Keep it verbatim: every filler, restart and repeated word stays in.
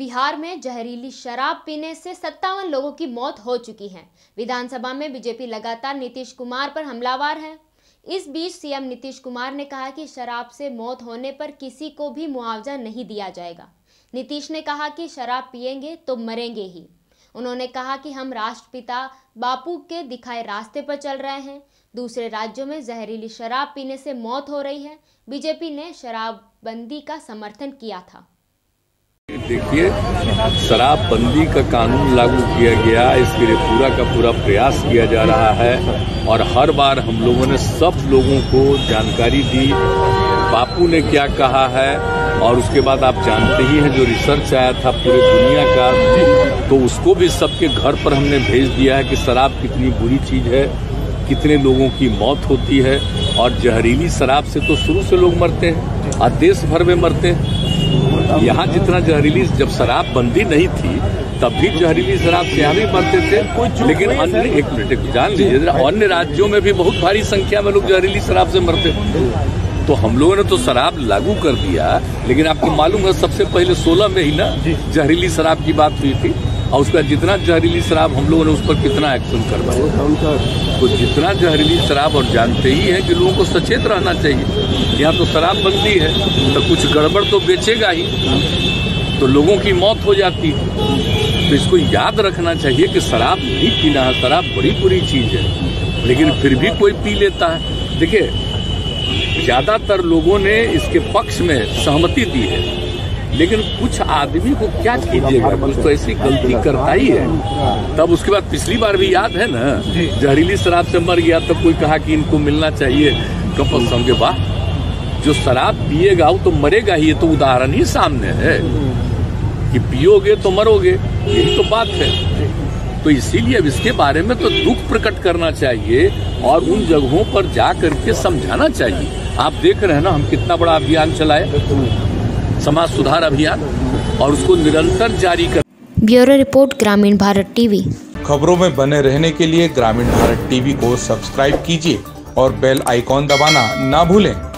बिहार में जहरीली शराब पीने से सत्तावन लोगों की मौत हो चुकी है। विधानसभा में बीजेपी लगातार नीतीश कुमार पर हमलावर है। इस बीच सीएम नीतीश कुमार ने कहा कि शराब से मौत होने पर किसी को भी मुआवजा नहीं दिया जाएगा। नीतीश ने कहा कि शराब पिएंगे तो मरेंगे ही। उन्होंने कहा कि हम राष्ट्रपिता बापू के दिखाए रास्ते पर चल रहे हैं। दूसरे राज्यों में जहरीली शराब पीने से मौत हो रही है। बीजेपी ने शराबबंदी का समर्थन किया था। देखिए, शराबबंदी का कानून लागू किया गया, इसके लिए पूरा का पूरा प्रयास किया जा रहा है और हर बार हम लोगों ने सब लोगों को जानकारी दी, बापू ने क्या कहा है। और उसके बाद आप जानते ही हैं जो रिसर्च आया था पूरी दुनिया का, तो उसको भी सबके घर पर हमने भेज दिया है कि शराब कितनी बुरी चीज़ है, कितने लोगों की मौत होती है। और जहरीली शराब से तो शुरू से लोग मरते हैं और देश भर में मरते हैं। यहाँ जितना जहरीली, जब शराब बंदी नहीं थी तब भी जहरीली शराब से यहाँ भी मरते थे, लेकिन अन्य एक मिनट जान लीजिए, अन्य राज्यों में भी बहुत भारी संख्या में लोग जहरीली शराब से मरते हैं। तो हम लोगों ने तो शराब लागू कर दिया, लेकिन आपको मालूम है सबसे पहले सोलह में ही ना जहरीली शराब की बात हुई थी और उसका जितना जहरीली शराब हम लोगों ने उस पर कितना एक्शन करवाया। तो जितना जहरीली शराब, और जानते ही है कि लोगों को सचेत रहना चाहिए। यहाँ तो शराबबंदी है तो कुछ गड़बड़ तो बेचेगा ही, तो लोगों की मौत हो जाती है। तो इसको याद रखना चाहिए कि शराब नहीं पीना है, शराब बड़ी बुरी चीज़ है, लेकिन फिर भी कोई पी लेता है। देखिए, ज़्यादातर लोगों ने इसके पक्ष में सहमति दी है, लेकिन कुछ आदमी को क्या कीजिएगा, कुछ तो ऐसी गलती करता ही है। तब उसके बाद पिछली बार भी याद है ना, जहरीली शराब से मर गया तब कोई कहा कि इनको मिलना चाहिए कपल संघ के बाद, जो शराब पिएगा वो तो मरेगा ही। ये तो उदाहरण ही सामने है कि पियोगे तो मरोगे, यही तो बात है। तो इसीलिए अब इसके बारे में तो दुख प्रकट करना चाहिए और उन जगहों पर जा करके समझाना चाहिए। आप देख रहे हैं ना, हम कितना बड़ा अभियान चलाए, समाज सुधार अभियान, और उसको निरंतर जारी कर। ब्यूरो रिपोर्ट, ग्रामीण भारत टीवी। खबरों में बने रहने के लिए ग्रामीण भारत टीवी को सब्सक्राइब कीजिए और बेल आइकॉन दबाना ना भूलें।